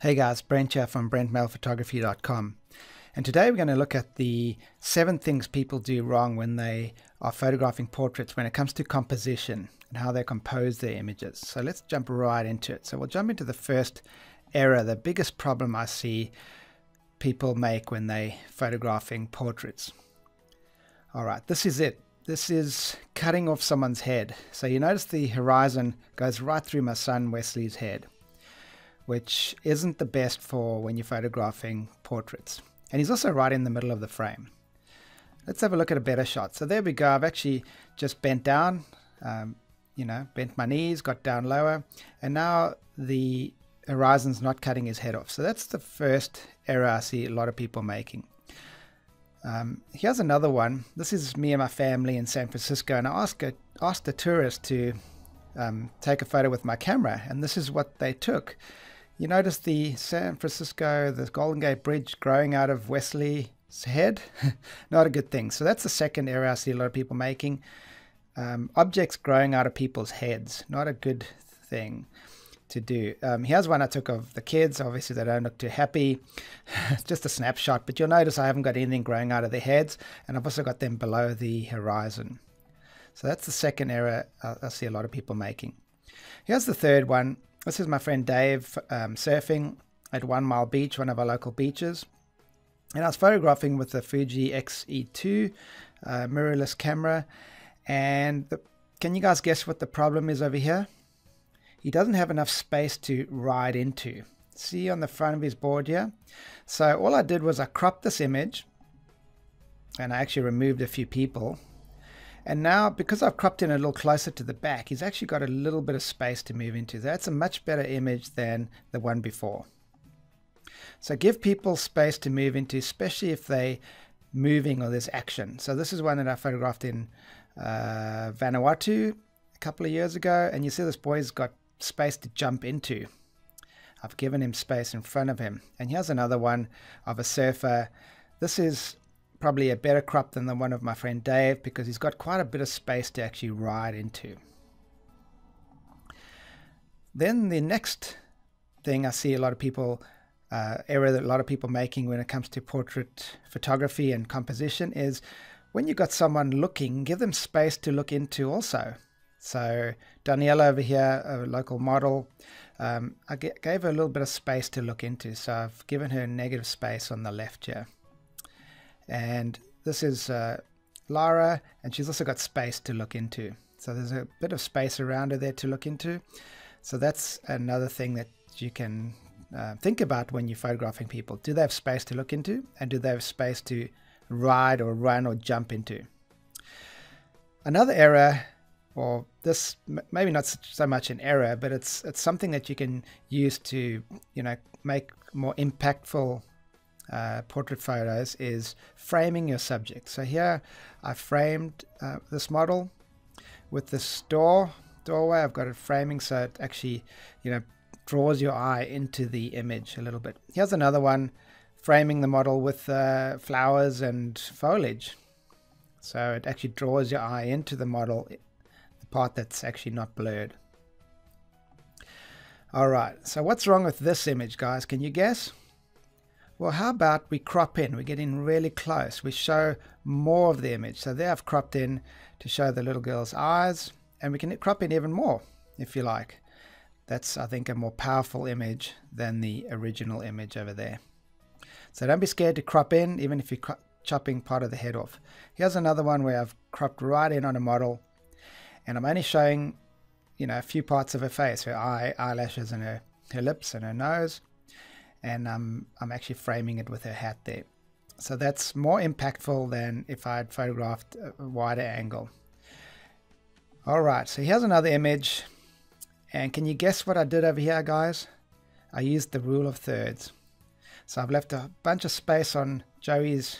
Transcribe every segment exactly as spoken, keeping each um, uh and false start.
Hey guys, Brent here from Brent Mail Photography dot com, and today we're going to look at the seven things people do wrong when they are photographing portraits when it comes to composition and how they compose their images. So let's jump right into it. So we'll jump into the first error, the biggest problem I see people make when they're photographing portraits. Alright, this is it. This is cutting off someone's head. So you notice the horizon goes right through my son Wesley's head, which isn't the best for when you're photographing portraits. And he's also right in the middle of the frame. Let's have a look at a better shot. So there we go. I've actually just bent down, um, you know, bent my knees, got down lower, and now the horizon's not cutting his head off. So that's the first error I see a lot of people making. Um, here's another one. This is me and my family in San Francisco, and I asked a, asked a tourist to um, take a photo with my camera, and this is what they took. You notice the San Francisco, the Golden Gate Bridge growing out of Wesley's head? Not a good thing. So that's the second error I see a lot of people making. Um, objects growing out of people's heads. Not a good thing to do. Um, here's one I took of the kids. Obviously, they don't look too happy. It's just a snapshot, but you'll notice I haven't got anything growing out of their heads, and I've also got them below the horizon. So that's the second error I, I see a lot of people making. Here's the third one. This is my friend Dave um, surfing at One Mile Beach, one of our local beaches. And I was photographing with the Fuji X E two uh, mirrorless camera. And the, can you guys guess what the problem is over here? He doesn't have enough space to ride into. See on the front of his board here? So all I did was I cropped this image. And I actually removed a few people. And now, because I've cropped in a little closer to the back, he's actually got a little bit of space to move into. That's a much better image than the one before. So give people space to move into, especially if they're moving or there's action. So this is one that I photographed in uh, Vanuatu a couple of years ago. And you see this boy's got space to jump into. I've given him space in front of him. And here's another one of a surfer. This is probably a better crop than the one of my friend Dave, because he's got quite a bit of space to actually ride into. Then the next thing I see a lot of people, uh, error that a lot of people making when it comes to portrait photography and composition is when you've got someone looking, give them space to look into also. So Daniela over here, a local model, um, I gave her a little bit of space to look into. So I've given her negative space on the left here. And this is uh, Lara, and she's also got space to look into. So there's a bit of space around her there to look into. So that's another thing that you can uh, think about when you're photographing people. Do they have space to look into? And do they have space to ride or run or jump into? Another error, or this maybe not so much an error, but it's it's something that you can use to, you know, make more impactful Uh, portrait photos, is framing your subject. So here I framed uh, this model with this door doorway. I've got it framing so it actually, you know, draws your eye into the image a little bit. Here's another one, framing the model with uh, flowers and foliage, so it actually draws your eye into the model, the part that's actually not blurred. Alright, so what's wrong with this image, guys? Can you guess? Well, how about we crop in? We get in really close. We show more of the image. So there I've cropped in to show the little girl's eyes, and we can crop in even more if you like. That's, I think, a more powerful image than the original image over there. So don't be scared to crop in, even if you're chopping part of the head off. Here's another one where I've cropped right in on a model, and I'm only showing, you know, a few parts of her face, her eye, eyelashes, and her, her lips and her nose. And um, I'm actually framing it with her hat there. So that's more impactful than if I had photographed a wider angle. All right, so here's another image. And can you guess what I did over here, guys? I used the rule of thirds. So I've left a bunch of space on Joey's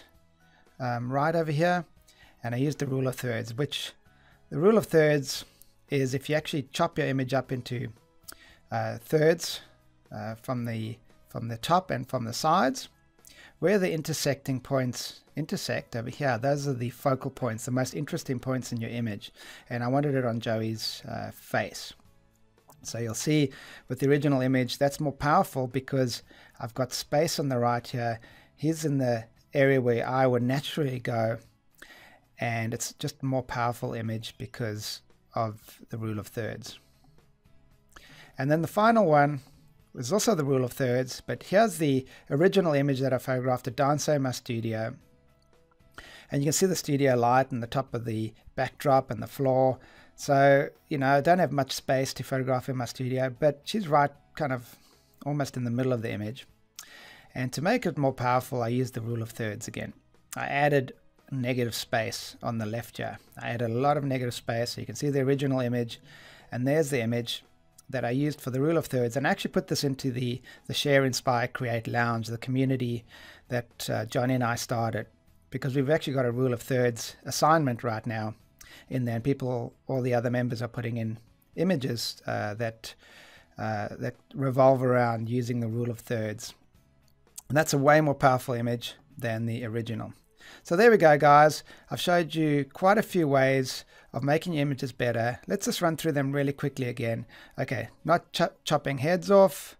um, right over here. And I used the rule of thirds, which the rule of thirds is if you actually chop your image up into uh, thirds uh, from the from the top and from the sides, where the intersecting points intersect over here, those are the focal points, the most interesting points in your image. And I wanted it on Joey's uh, face. So you'll see with the original image, that's more powerful because I've got space on the right here. He's in the area where I would naturally go. And it's just a more powerful image because of the rule of thirds. And then the final one was also the rule of thirds, but here's the original image that I photographed at Danso in my studio. And you can see the studio light and the top of the backdrop and the floor. So, you know, I don't have much space to photograph in my studio, but she's right kind of almost in the middle of the image. And to make it more powerful, I used the rule of thirds again. I added negative space on the left here. I added a lot of negative space, so you can see the original image, and there's the image that I used for the rule of thirds, and I actually put this into the the Share, Inspire, Create Lounge, the community that uh, Johnny and I started, because we've actually got a rule of thirds assignment right now in there, and people, all the other members, are putting in images uh, that uh, that revolve around using the rule of thirds, and that's a way more powerful image than the original. So there we go, guys. I've showed you quite a few ways of making your images better. Let's just run through them really quickly again. Okay, not ch chopping heads off.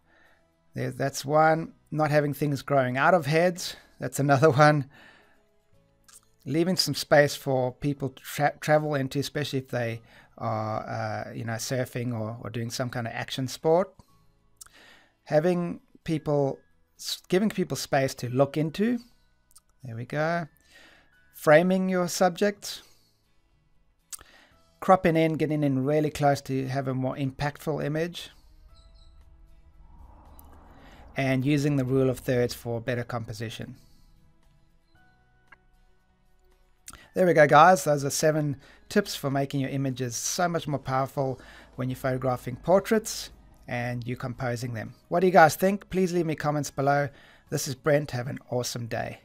There, that's one. Not having things growing out of heads. That's another one. Leaving some space for people to tra travel into, especially if they are, uh, you know, surfing or, or doing some kind of action sport. Having people, giving people space to look into. There we go. Framing your subjects, cropping in, getting in really close to have a more impactful image, and using the rule of thirds for better composition. There we go, guys. Those are seven tips for making your images so much more powerful when you're photographing portraits and you're composing them. What do you guys think? Please leave me comments below. This is Brent. Have an awesome day.